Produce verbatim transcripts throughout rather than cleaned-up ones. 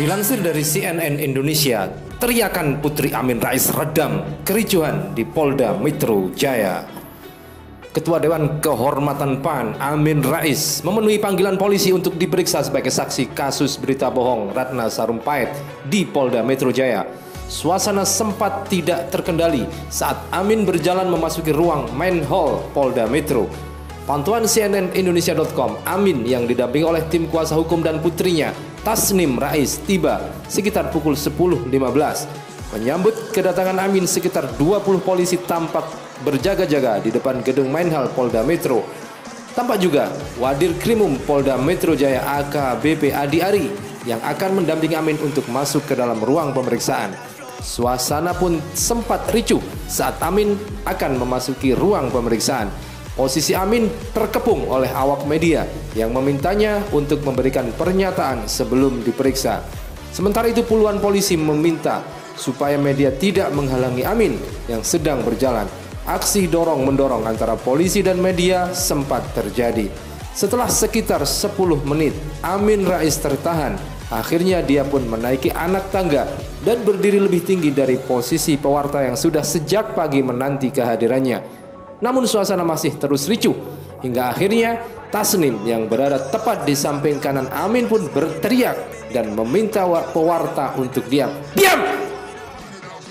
Dilansir dari C N N Indonesia, teriakan Putri Amien Rais redam kericuhan di Polda Metro Jaya. Ketua Dewan Kehormatan P A N Amien Rais memenuhi panggilan polisi untuk diperiksa sebagai saksi kasus berita bohong Ratna Sarumpaet di Polda Metro Jaya. Suasana sempat tidak terkendali saat Amien berjalan memasuki ruang main hall Polda Metro. Pantauan C N N Indonesia dot com, Amien yang didampingi oleh tim kuasa hukum dan putrinya Tasniem Rais tiba sekitar pukul sepuluh lewat lima belas. Menyambut kedatangan Amien, sekitar dua puluh polisi tampak berjaga-jaga di depan gedung main hall Polda Metro. Tampak juga Wadir Krimum Polda Metro Jaya A K B P Ade Ary yang akan mendampingi Amien untuk masuk ke dalam ruang pemeriksaan. Suasana pun sempat ricuh saat Amien akan memasuki ruang pemeriksaan. Posisi Amien terkepung oleh awak media yang memintanya untuk memberikan pernyataan sebelum diperiksa. Sementara itu, puluhan polisi meminta supaya media tidak menghalangi Amien yang sedang berjalan. Aksi dorong-mendorong antara polisi dan media sempat terjadi. Setelah sekitar sepuluh menit, Amien Rais tertahan. Akhirnya dia pun menaiki anak tangga dan berdiri lebih tinggi dari posisi pewarta yang sudah sejak pagi menanti kehadirannya. Namun suasana masih terus ricuh hingga akhirnya Tasniem yang berada tepat di samping kanan Amien pun berteriak dan meminta pewarta untuk diam. Diam!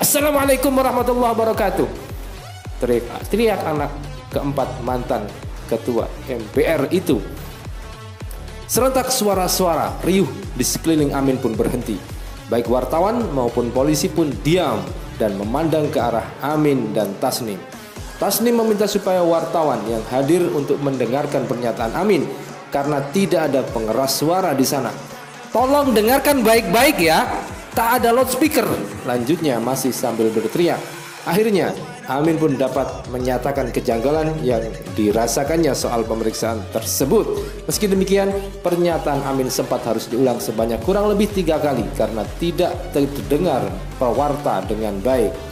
Assalamualaikum warahmatullahi wabarakatuh, teriak, teriak anak keempat mantan ketua M P R itu. Serentak suara-suara riuh di sekeliling Amien pun berhenti. Baik wartawan maupun polisi pun diam dan memandang ke arah Amien dan Tasniem. Tasniem meminta supaya wartawan yang hadir untuk mendengarkan pernyataan Amien karena tidak ada pengeras suara di sana. Tolong dengarkan baik-baik ya, tak ada loudspeaker, lanjutnya masih sambil berteriak. Akhirnya Amien pun dapat menyatakan kejanggalan yang dirasakannya soal pemeriksaan tersebut. Meski demikian, pernyataan Amien sempat harus diulang sebanyak kurang lebih tiga kali karena tidak terdengar pewarta dengan baik.